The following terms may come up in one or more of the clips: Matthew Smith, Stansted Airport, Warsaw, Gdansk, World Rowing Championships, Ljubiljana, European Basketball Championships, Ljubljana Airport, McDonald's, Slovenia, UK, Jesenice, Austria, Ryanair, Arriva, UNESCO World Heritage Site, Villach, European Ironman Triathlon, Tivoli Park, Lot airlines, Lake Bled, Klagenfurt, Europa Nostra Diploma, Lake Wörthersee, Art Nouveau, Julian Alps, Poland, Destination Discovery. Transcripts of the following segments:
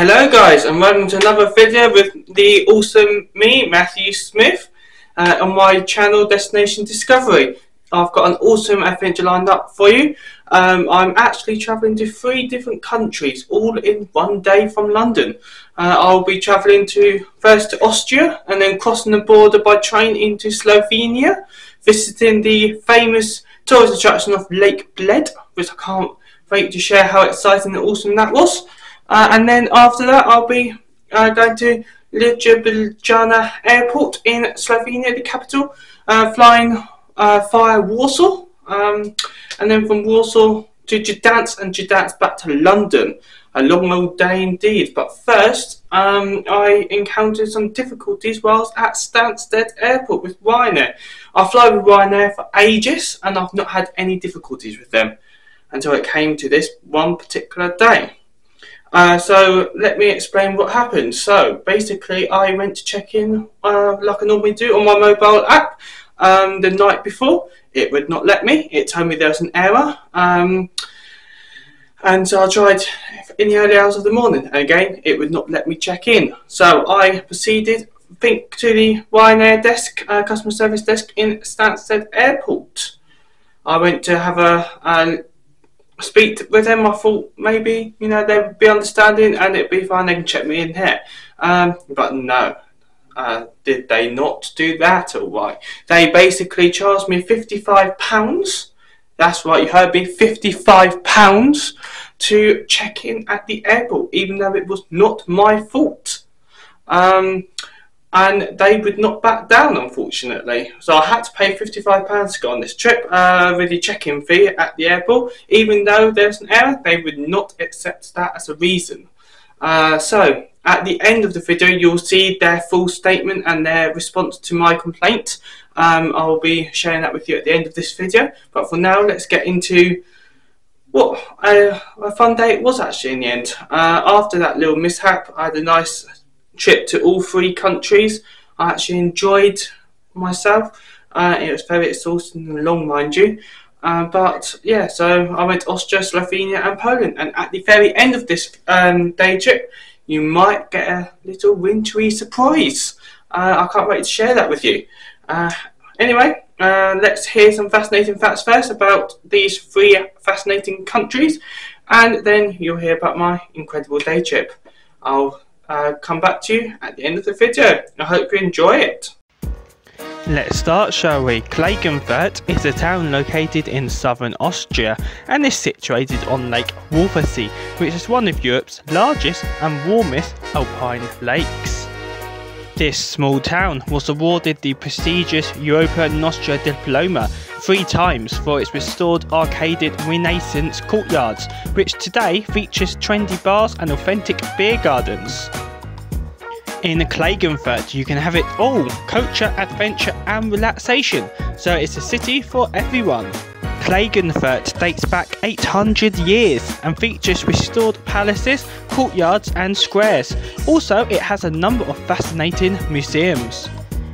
Hello guys, and welcome to another video with the awesome me, Matthew Smith, on my channel Destination Discovery. I've got an awesome adventure lined up for you. I'm actually travelling to 3 different countries, all in one day from London. I'll be travelling first to Austria, and then crossing the border by train into Slovenia, visiting the famous tourist attraction of Lake Bled, which I can't wait to share how exciting and awesome that was. And then after that, I'll be going to Ljubljana Airport in Slovenia, the capital, flying via Warsaw, and then from Warsaw to Gdansk, and Gdansk back to London. A long old day indeed. But first, I encountered some difficulties whilst at Stansted Airport with Ryanair. I fly with Ryanair for ages, and I've not had any difficulties with them until it came to this one particular day. So let me explain what happened. So basically, I went to check in like I normally do on my mobile app the night before. It would not let me. It told me there was an error, and so I tried in the early hours of the morning, and again it would not let me check in. So I proceeded, I think, to the Ryanair desk, customer service desk in Stansted Airport. I went to have a speak with them. I thought maybe, you know, they would be understanding and it'd be fine, they can check me in here. But no, did they not do that all right? They basically charged me £55. That's right, you heard me, £55 to check in at the airport, even though it was not my fault. And they would not back down, unfortunately. So I had to pay £55 to go on this trip with the check-in fee at the airport. Even though there's an error, they would not accept that as a reason. So at the end of the video, you'll see their full statement and their response to my complaint. I'll be sharing that with you at the end of this video. But for now, let's get into what a fun day it was actually in the end. After that little mishap, I had a nice trip to all 3 countries. I actually enjoyed myself. It was very exhausting and long, mind you. But yeah, so I went to Austria, Slovenia and Poland, and at the very end of this day trip you might get a little wintry surprise. I can't wait to share that with you. Anyway, let's hear some fascinating facts first about these 3 fascinating countries, and then you'll hear about my incredible day trip. I'll come back to you at the end of the video. I hope you enjoy it. Let's start, shall we? Klagenfurt is a town located in southern Austria and is situated on Lake Wörthersee, which is one of Europe's largest and warmest alpine lakes. This small town was awarded the prestigious Europa Nostra Diploma 3 times for its restored arcaded Renaissance courtyards, which today features trendy bars and authentic beer gardens. In Klagenfurt you can have it all: culture, adventure and relaxation, so it's a city for everyone. Klagenfurt dates back 800 years and features restored palaces, courtyards and squares. Also, it has a number of fascinating museums.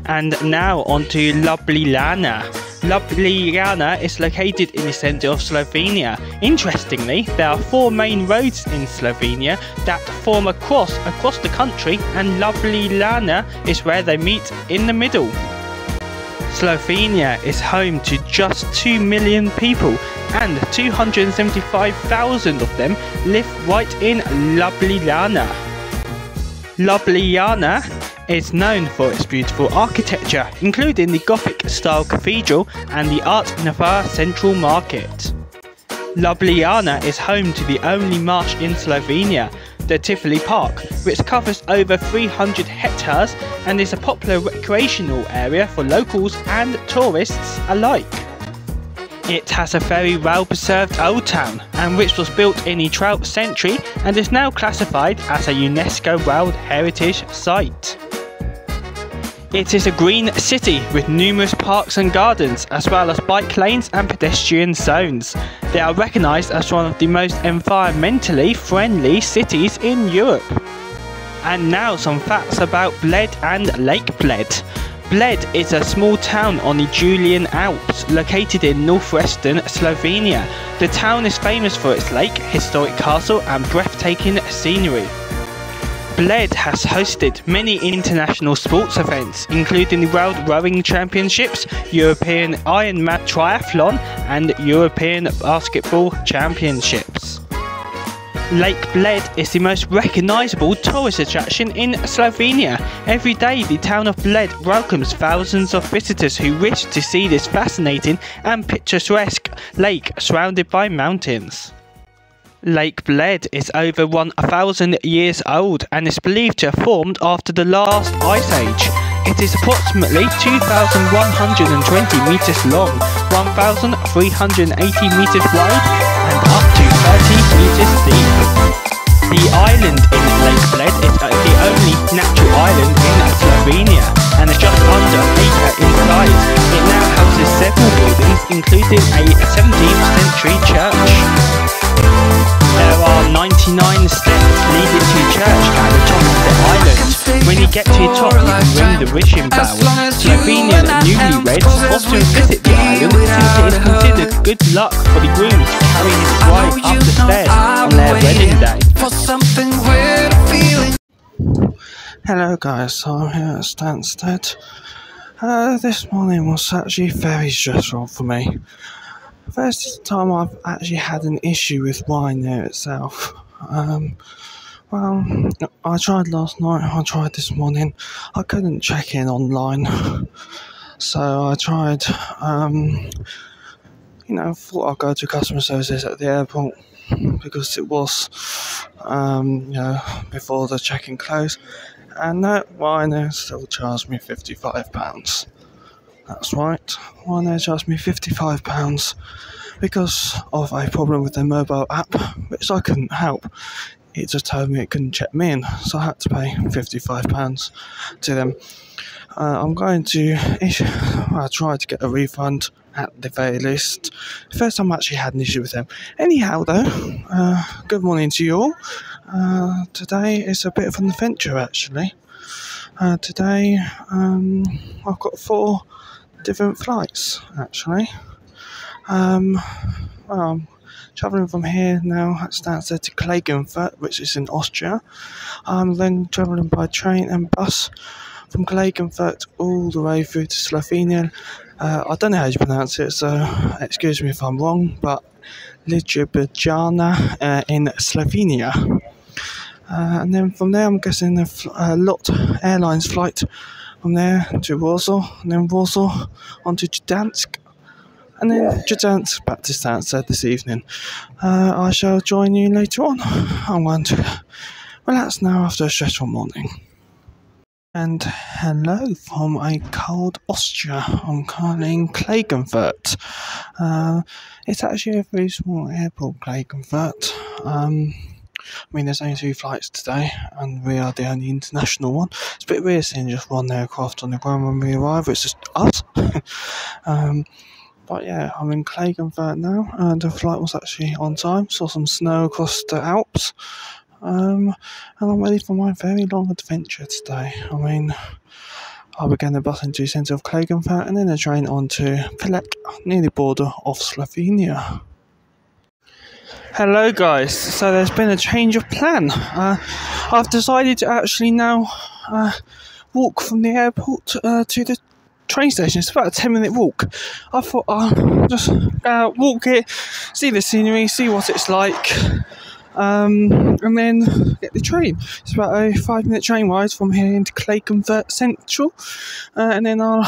And now on to Ljubljana. Ljubljana is located in the centre of Slovenia. Interestingly, there are 4 main roads in Slovenia that form a cross across the country, and Ljubljana is where they meet in the middle. Slovenia is home to just 2 million people, and 275,000 of them live right in Ljubljana. Ljubljana is known for its beautiful architecture, including the Gothic-style cathedral and the Art Nouveau Central Market. Ljubljana is home to the only marsh in Slovenia, the Tivoli Park, which covers over 300 hectares and is a popular recreational area for locals and tourists alike. It has a very well preserved old town, and which was built in the 12th century and is now classified as a UNESCO World Heritage Site. It is a green city with numerous parks and gardens, as well as bike lanes and pedestrian zones. They are recognised as one of the most environmentally friendly cities in Europe. And now some facts about Bled and Lake Bled. Bled is a small town on the Julian Alps, located in northwestern Slovenia. The town is famous for its lake, historic castle and breathtaking scenery. Bled has hosted many international sports events, including the World Rowing Championships, European Ironman Triathlon and European Basketball Championships. Lake Bled is the most recognisable tourist attraction in Slovenia. Every day the town of Bled welcomes thousands of visitors who wish to see this fascinating and picturesque lake surrounded by mountains. Lake Bled is over 1,000 years old and is believed to have formed after the last ice age. It is approximately 2,120 metres long, 1,380 metres wide and up to 30 metres deep. The island in Lake Bled is the only natural island in Slovenia and is just under an acre in size. It now houses several buildings including a 17th century church. There are 99 steps leading to the church at the top of the island. When you get to the top you can ring the wishing bell. Slovenian newlyweds often visit the island since it is considered good luck for the groom to carry his bride up the stairs on their wedding day. Hello guys, so I'm here at Stansted. This morning was actually very stressful for me. First time I've actually had an issue with Ryanair itself. Well, I tried last night, I tried this morning, I couldn't check in online, so I tried, thought I'd go to customer services at the airport, because it was, before the check-in closed, and that Ryanair still charged me £55. That's right, Ryanair charged me £55 because of a problem with their mobile app, which I couldn't help. It just told me it couldn't check me in, so I had to pay £55 to them. I'm going to try to get a refund at the very least. First time I actually had an issue with them. Anyhow though, good morning to you all. Today is a bit of an adventure actually. Today I've got 4 different flights actually. Travelling from here now at Stansted to Klagenfurt, which is in Austria. I'm then travelling by train and bus from Klagenfurt all the way through to Slovenia. I don't know how you pronounce it, so excuse me if I'm wrong, but Ljubljana in Slovenia. And then from there, I'm guessing the Lot Airlines flight from there to Warsaw, and then Warsaw onto Gdansk. And then Gdansk back to Stansted this evening. I shall join you later on. I'm going to relax now after a stressful morning. And hello from a cold Austria. I'm currently in Klagenfurt. It's actually a very small airport, Klagenfurt. There's only 2 flights today, and we are the only international one. It's a bit weird seeing just one aircraft on the ground when we arrive. It's just us. But yeah, I'm in Klagenfurt now, and the flight was actually on time. Saw some snow across the Alps, and I'm ready for my very long adventure today. I began the bus into the centre of Klagenfurt, and then a train on to Villach, near the border of Slovenia. Hello guys, so there's been a change of plan. I've decided to actually now walk from the airport to the train station. It's about a 10-minute walk. I thought I'll just walk it, see the scenery, see what it's like, and then get the train. It's about a 5-minute train ride from here into Klagenfurt Central, and then I'll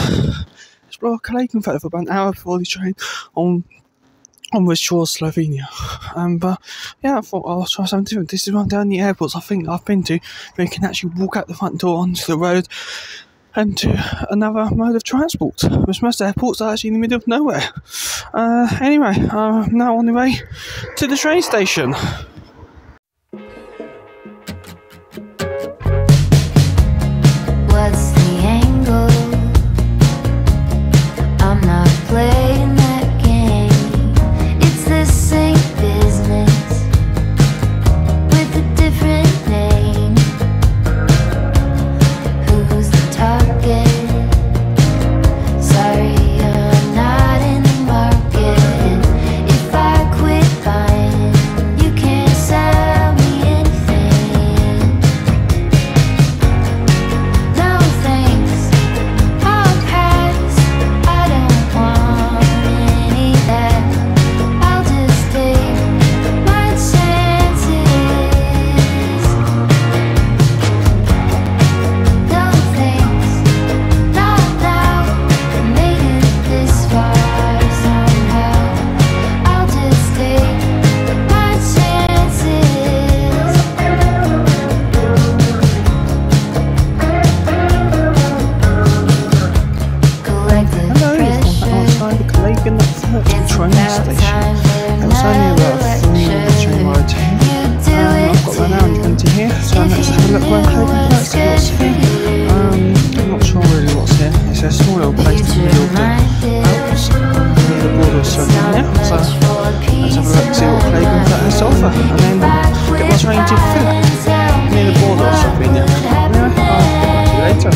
explore Klagenfurt for about an hour before the train onwards towards Slovenia. But yeah, I thought I'll try something different. This is one of the only airports I think I've been to where you can actually walk out the front door onto the road and to another mode of transport, which most airports are actually in the middle of nowhere. Anyway, I'm now on the way to the train station. What's the angle? I'm not playing that game. It's the same business with a different name. station. It was only about a 3 minute train ride to here. I've got an hour and 20 here, so let's have a look around Klagenfurt, see what's here. I'm not sure really what's here. It's a small little place in the middle of the Alps, near the border of Slovenia. So let's have a look, see what Klagenfurt has to offer, and then we'll get my train to Villach, near the border of Slovenia. Anyway, I'll get back to you later.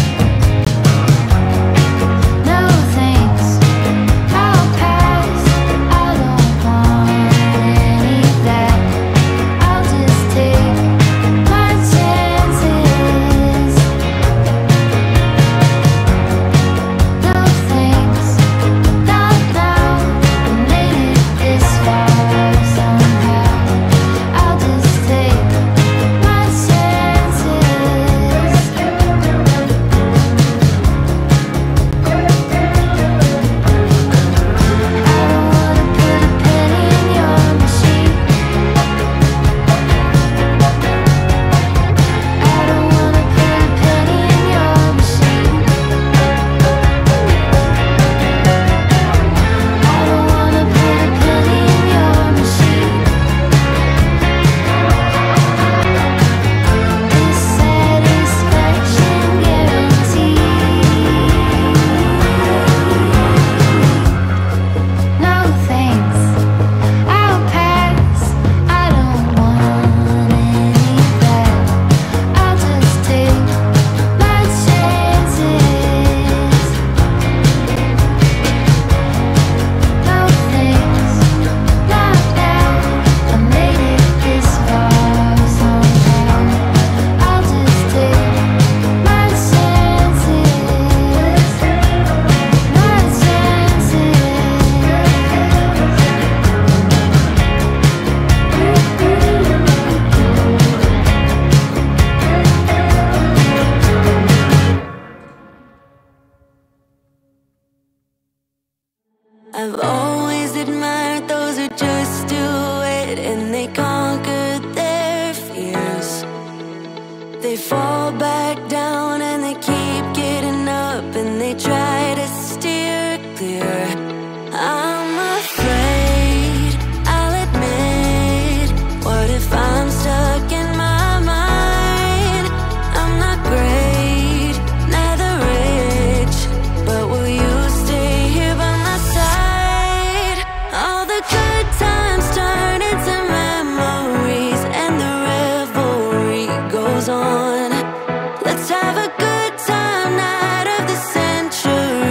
Let's have a good time, night of the century.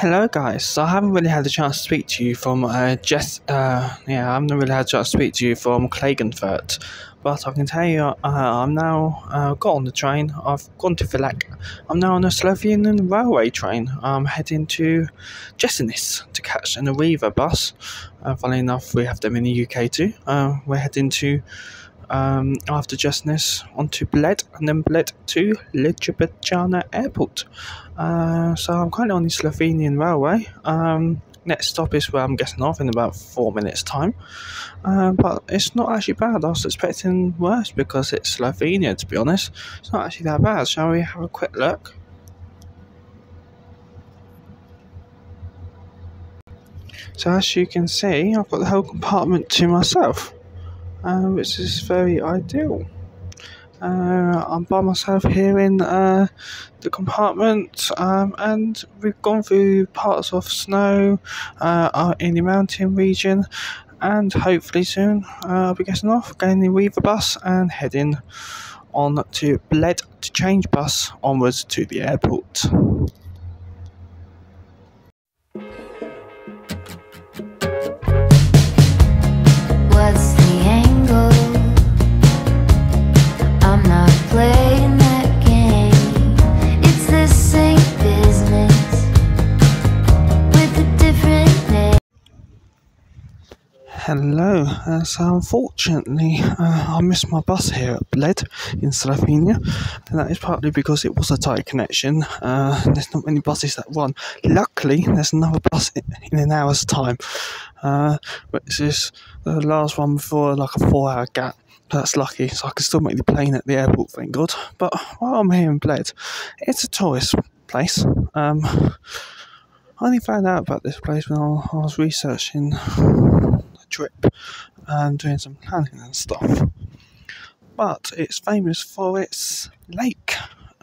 Hello guys, so I haven't really had the chance to speak to you from Klagenfurt, but I can tell you I'm now got on the train. I've gone to Villach. I'm now on a Slovenian railway train. I'm heading to Jesenice to catch an Arriva bus. Funnily enough, we have them in the UK too. We're heading to after Jesenice onto Bled, and then Bled to Ljubljana Airport. So I'm currently on the Slovenian railway. Next stop is where I'm getting off in about 4 minutes time. But it's not actually bad. I was expecting worse because it's Slovenia, to be honest. It's not actually that bad. Shall we have a quick look? So as you can see, I've got the whole compartment to myself, which is very ideal. I'm by myself here in the compartment, and we've gone through parts of snow in the mountain region, and hopefully soon I'll be getting off, getting the Arriva bus and heading on to Bled to change bus onwards to the airport. Hello, so unfortunately I missed my bus here at Bled in Slovenia, and that is partly because it was a tight connection. There's not many buses that run. Luckily there's another bus in an hour's time, which is the last one before like a 4 hour gap. That's lucky, so I can still make the plane at the airport, thank God. But while I'm here in Bled, it's a tourist place. I only found out about this place when I was researching trip and doing some planning and stuff, but it's famous for its lake,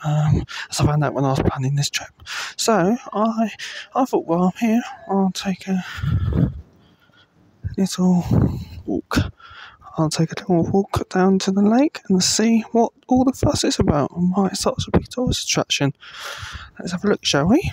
as I found out when I was planning this trip. So I thought, well, I'm here, I'll take a little walk. I'll take a little walk down to the lake and see what all the fuss is about and why it's such a big tourist attraction. Let's have a look, shall we?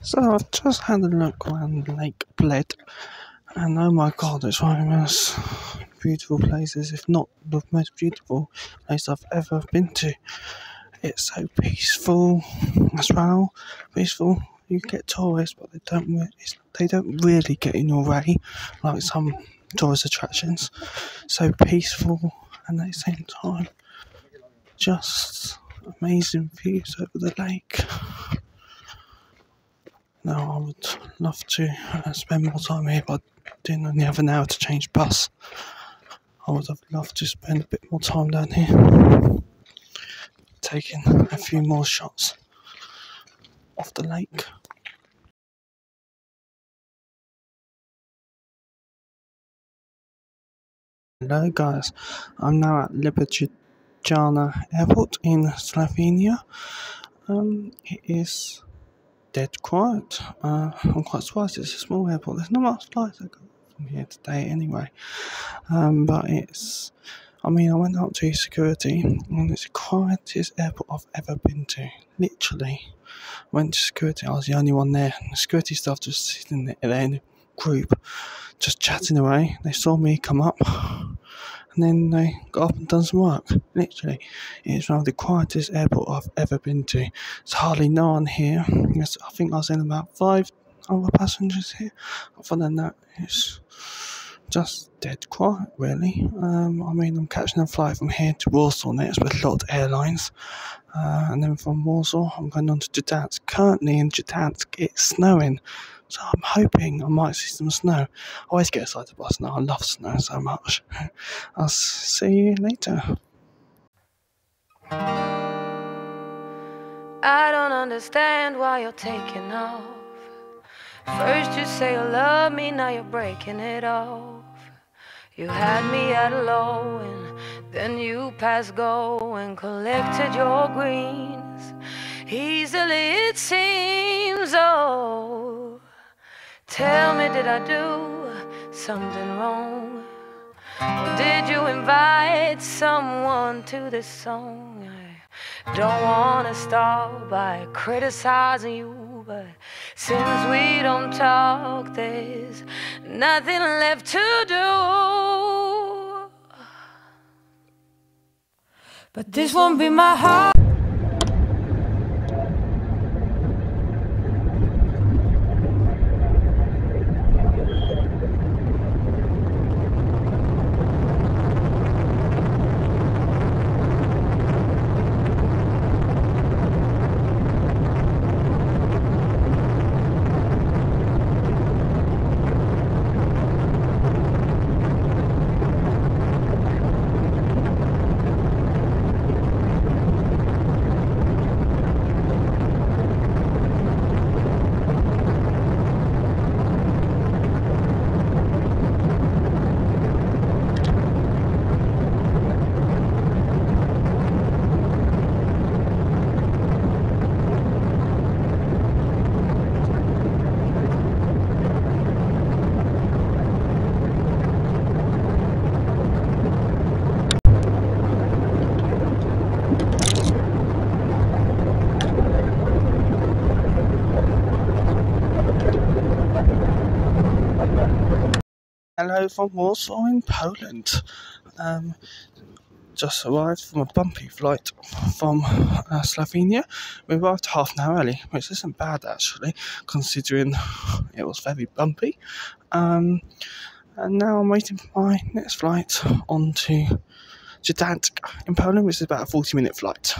So I've just had a look around Lake Bled, and oh my god, it's famous beautiful places, if not the most beautiful place I've ever been to. It's so peaceful as well. Peaceful. You get tourists, but they don't really get in your way like some tourist attractions. So peaceful, and at the same time, just amazing views over the lake. Now I would love to spend more time here, but I didn't only have an hour to change bus. I would have loved to spend a bit more time down here, taking a few more shots off the lake. Hello guys, I'm now at Ljubljana Airport in Slovenia. It is dead quiet. I'm quite surprised it's a small airport. There's not much flights that go from here today anyway. But it's, I went up to security and it's the quietest airport I've ever been to. Literally. Went to security, I was the only one there. The security staff just sitting there in a group, just chatting away. They saw me come up and then they got up and done some work. Literally, it's one of the quietest airport I've ever been to. There's hardly no one here. I think I was in about 5 other passengers here. Other than that, it's just dead quiet, really. I'm catching a flight from here to Warsaw next with Lot Airlines. And then from Warsaw, I'm going on to Gdansk. Currently in Gdansk, it's snowing. So I'm hoping I might see some snow. I always get excited by snow. I love snow so much. I'll see you later. I don't understand why you're taking off. First you say you love me, now you're breaking it off. You had me at a low and then you passed go and collected your greens. Easily it seems, oh. Tell me, did I do something wrong? Or did you invite someone to this song? I don't wanna start by criticizing you, but since we don't talk, there's nothing left to do. But this won't be my heart. Hello from Warsaw in Poland. Just arrived from a bumpy flight from Slovenia. We arrived half an hour early, which isn't bad actually, considering it was very bumpy. And now I'm waiting for my next flight onto Gdansk in Poland, which is about a 40-minute flight.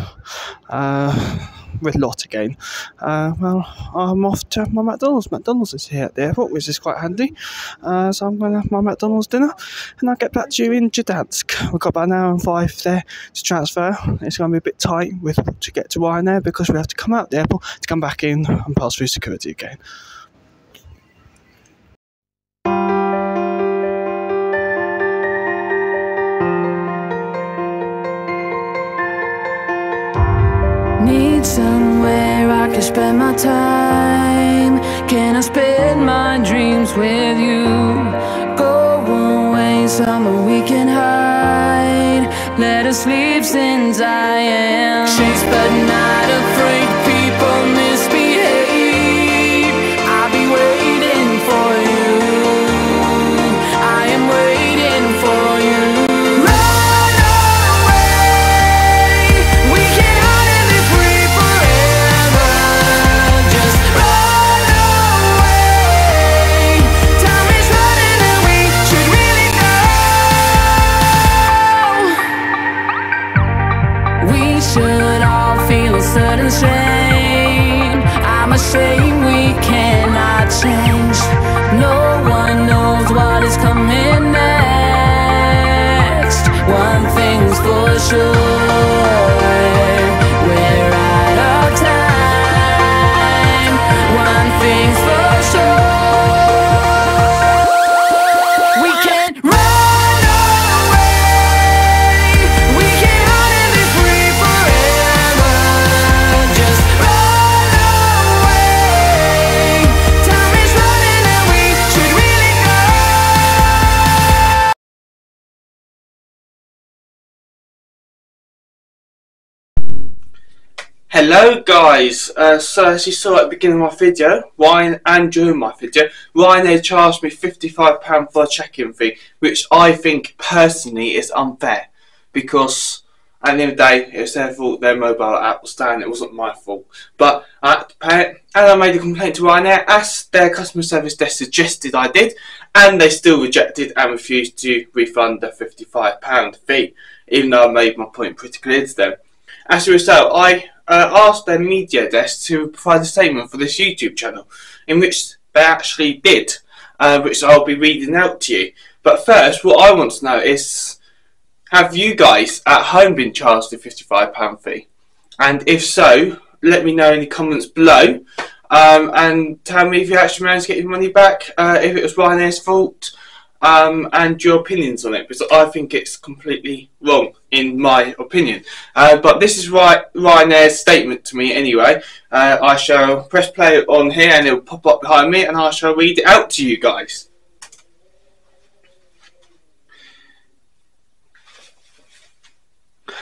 With Lot again. Well, I'm off to have my McDonald's. McDonald's is here at the airport, which is quite handy. So I'm going to have my McDonald's dinner, and I'll get back to you in Gdansk. We've got about an hour and 5 there to transfer. It's going to be a bit tight to get to Ryanair, because we have to come out the airport to come back in and pass through security again. Need somewhere I can spend my time. Can I spend my dreams with you? Go away, somewhere we can hide. Let us sleep since I am chased but not afraid. People misbehave. I'll be waiting for you. I am waiting for you. Hello guys, so as you saw at the beginning of my video, Ryanair charged me £55 for a check-in fee, which I think personally is unfair, because at the end of the day it was their fault, their mobile app was down, it wasn't my fault. But I had to pay it, and I made a complaint to Ryanair as their customer service desk suggested I did, and they still rejected and refused to refund the £55 fee, even though I made my point pretty clear to them. As a result, I asked their media desk to provide a statement for this YouTube channel, in which they actually did, which I'll be reading out to you. But first, what I want to know is, have you guys at home been charged a £55 fee? And if so, let me know in the comments below, and tell me if you actually managed to get your money back, if it was Ryanair's fault, and your opinions on it, because I think it's completely wrong in my opinion. But this is Ryanair's statement to me anyway. I shall press play on here and it will pop up behind me and I shall read it out to you guys.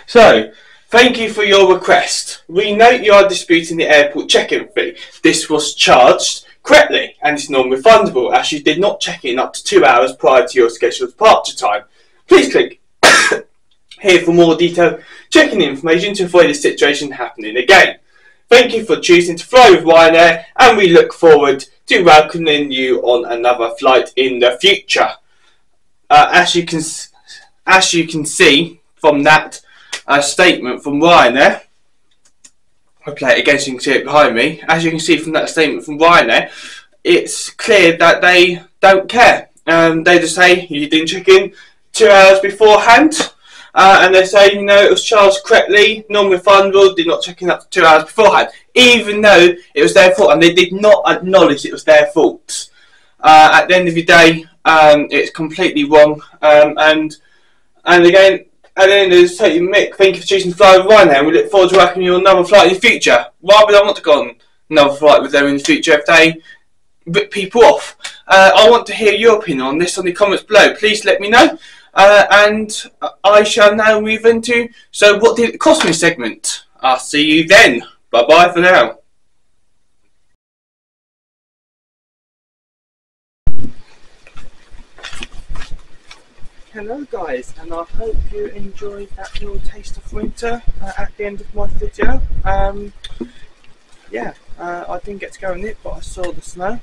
So, thank you for your request. We note you are disputing the airport check-in fee. This was charged correctly and is non-refundable as you did not check in up to 2 hours prior to your scheduled departure time. Please click here for more detailed check-in information to avoid this situation happening again. Thank you for choosing to fly with Ryanair and we look forward to welcoming you on another flight in the future. As you can see from that statement from Ryanair, I play it again so you can see it behind me. As you can see from that statement from Ryanair, it's clear that they don't care. They just say you didn't check in 2 hours beforehand, and they say, you know, it was charged correctly, non-refundable, did not check in up to 2 hours beforehand, even though it was their fault and they did not acknowledge it was their fault. At the end of the day, it's completely wrong, and again. And then there's take you, Mick. Thank you for choosing to fly with Ryanair. We look forward to welcoming you on another flight in the future. Why would I want to go on another flight with them in the future if they rip people off? I want to hear your opinion on this on the comments below. Please let me know. And I shall now move into So What Did It Cost Me segment. I'll see you then. Bye bye for now. Hello guys, and I hope you enjoyed that little taste of winter at the end of my video. I didn't get to go in it, but I saw the snow.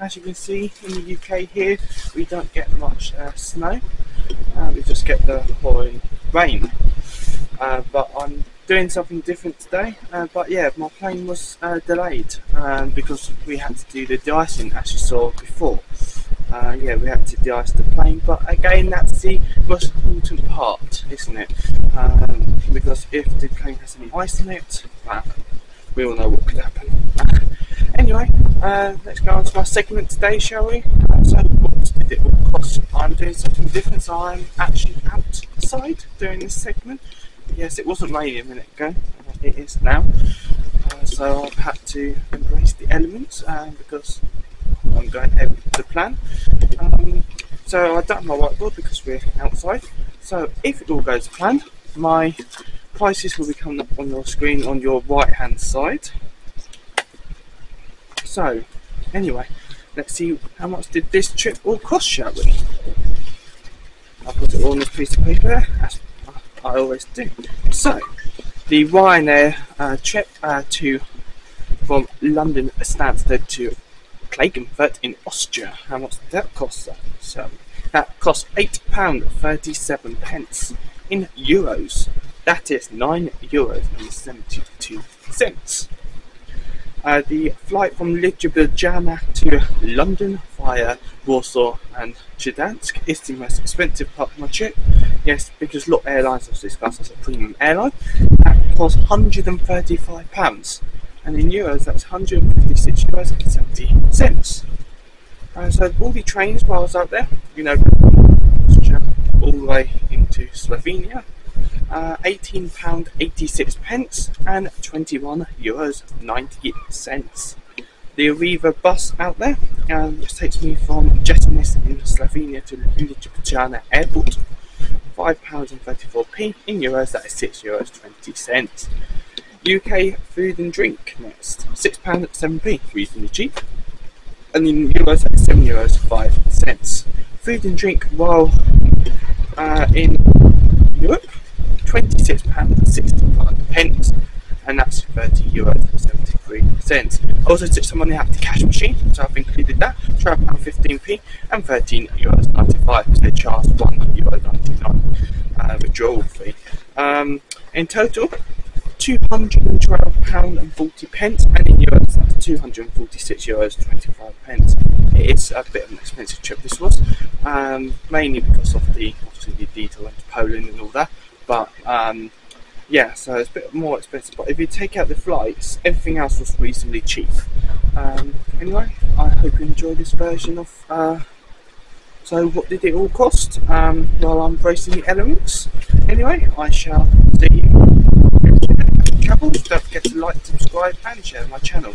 As you can see, in the UK here we don't get much snow, we just get the pouring rain. But I'm doing something different today, but yeah, my plane was delayed because we had to do the de-icing as you saw before. Yeah, we had to de-ice the plane, but again, that's the most important part, isn't it? Because if the plane has any ice in it, we all know what could happen. Anyway, let's go on to my segment today, shall we? So, what did it all cost? I'm doing something different, so I'm actually outside doing this segment. Yes, it wasn't raining a minute ago, it is now. So, I've had to embrace the elements because I'm going ahead with the plan. So I dumped my whiteboard because we're outside. So if it all goes to plan, my prices will be coming up on your screen on your right hand side. So anyway, let's see how much did this trip all cost, shall we? I'll put it all on this piece of paper as I always do. So the Ryanair trip from London Stansted to Klagenfurt in Austria. How much did that cost? So that cost £8.37 in euros. That is €9.72. The flight from Ljubljana to London via Warsaw and Gdansk is the most expensive part of my trip. Yes, because Lot Airlines, as discussed, as a premium airline. That cost £135. And in euros, that's €156.70. So all the trains while I was out there, you know, all the way into Slovenia, £18.86 and €21.90. The Arriva bus out there, which takes me from Jesenice in Slovenia to Ljubljana Airport, £5.34 in euros, that is €6.20. UK food and drink next. £6 at 7p, reasonably cheap. And then euros at €7.05. Food and drink while in Europe, £26.65, and that's €30.73. I also took some money out of the cash machine, so I've included that, £12.15p and €13.95, because they charged €1.99 withdrawal fee. In total, £212.40, and in euros that's €246.25. It is a bit of an expensive trip this was, mainly because of the obviously the detail into Poland and all that, but yeah, so it's a bit more expensive, but if you take out the flights, everything else was reasonably cheap. Anyway, I hope you enjoy this version of so what did it all cost while I'm bracing the elements. Anyway, I shall see you. Don't forget to like, subscribe and share my channel.